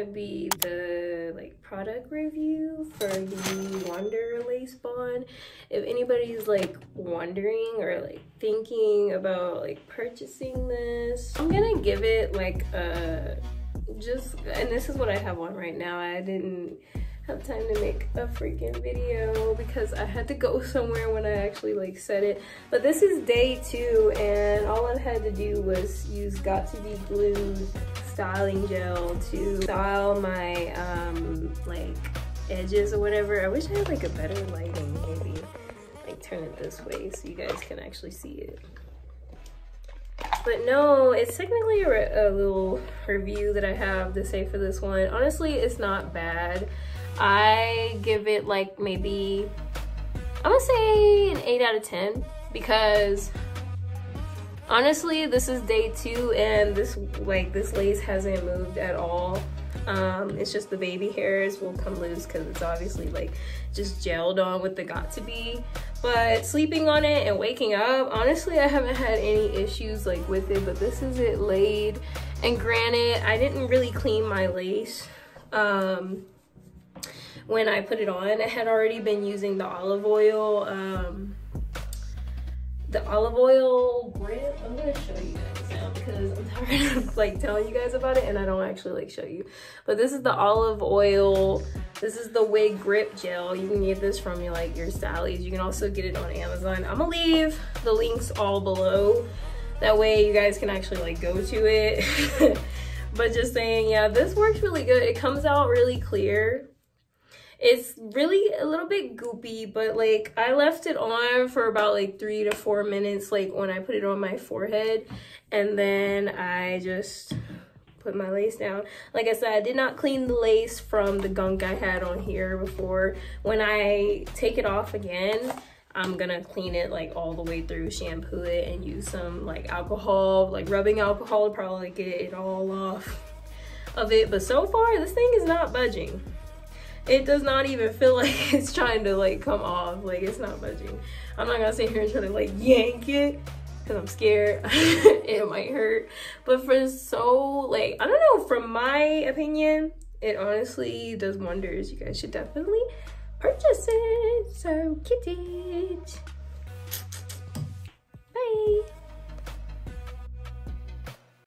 gonna be the like product review for the Wonder Lace Bond. If anybody's like wondering or like thinking about like purchasing this, I'm gonna give it like a just, and this is what I have on right now. I didn't have time to make a freaking video because I had to go somewhere when I actually like said it, but this is day 2 and all I had to do was use Got 2b Glued styling gel to style my like edges or whatever. I wish I had like a better lighting. Maybe like turn it this way so you guys can actually see it. But no, it's technically a little review that I have to say for this one. Honestly, it's not bad. I give it like maybe, I'm gonna say an 8 out of 10 because honestly, this is day 2 and this lace hasn't moved at all. It's just the baby hairs will come loose because it's obviously like just gelled on with the Got 2b. But sleeping on it and waking up, honestly, I haven't had any issues like with it, but this is it laid. And granted, I didn't really clean my lace when I put it on. I had already been using the olive oil grip. I'm gonna show you guys now because I'm tired of like telling you guys about it and I don't actually like show you. But this is the olive oil, this is the wig grip gel. You can get this from your like your Sally's. You can also get it on Amazon. I'm gonna leave the links all below, that way you guys can actually like go to it. But just saying, yeah, this works really good. It comes out really clear. It's really a little bit goopy, but like I left it on for about like 3 to 4 minutes, like when I put it on my forehead, and then I just put my lace down. Like I said, I did not clean the lace from the gunk I had on here before. When I take it off again, I'm gonna clean it like all the way through, shampoo it, and use some like alcohol, like rubbing alcohol to probably get it all off of it. But so far, this thing is not budging. It does not even feel like it's trying to like come off. Like it's not budging. I'm not gonna sit here and try to like yank it because I'm scared it might hurt. But for so like, I don't know, from my opinion, it honestly does wonders. You guys should definitely purchase it. So get it. Bye.